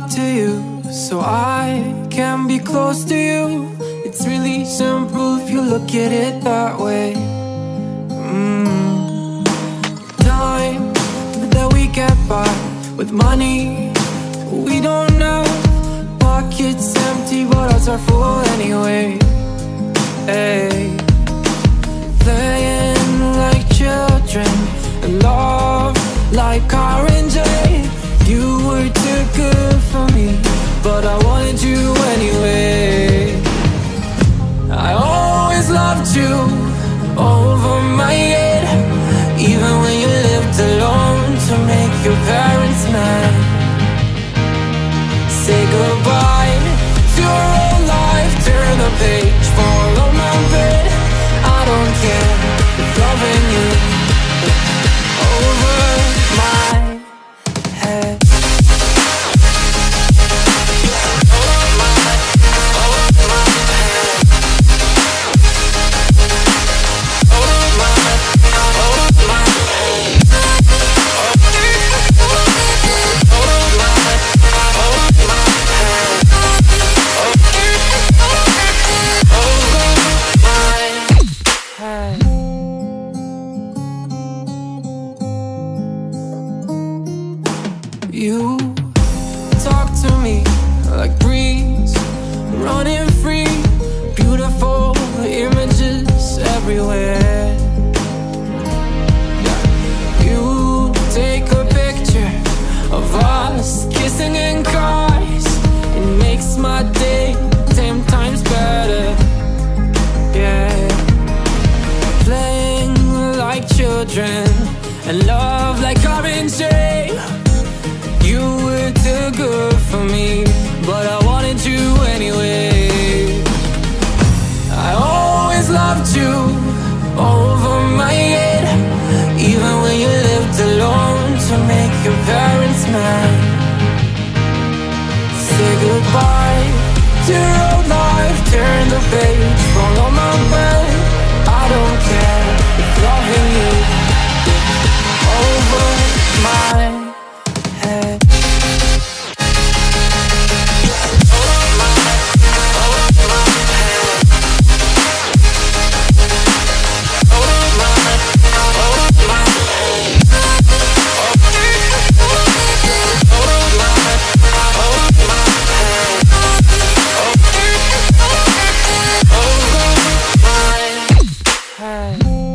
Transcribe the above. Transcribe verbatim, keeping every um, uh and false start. up to you, so I can be close to you. It's really simple if you look at it that way. mm. Time that we get by with money we don't know. Pockets empty but ours are full anyway. Hey. Playing like children and love like Car and Jay. You were too good for me, but I wanted you anyway. I always loved you over my head, even when you lived alone to make your parents mad. Say goodbye to your old life, turn the page, fall on my bed. I don't care if loving you over my head. You talk to me like breeze, running free. Beautiful images everywhere. You take a picture of us kissing in cars. It makes my day ten times better. Yeah. Playing like children and love like Car and Jay. You were too good for me, but I wanted you anyway. I always loved you over my head, even when you lived alone to make your parents mad. Say goodbye to your old life, turn the page, follow my way. I don't care if loving you over my head. Hey.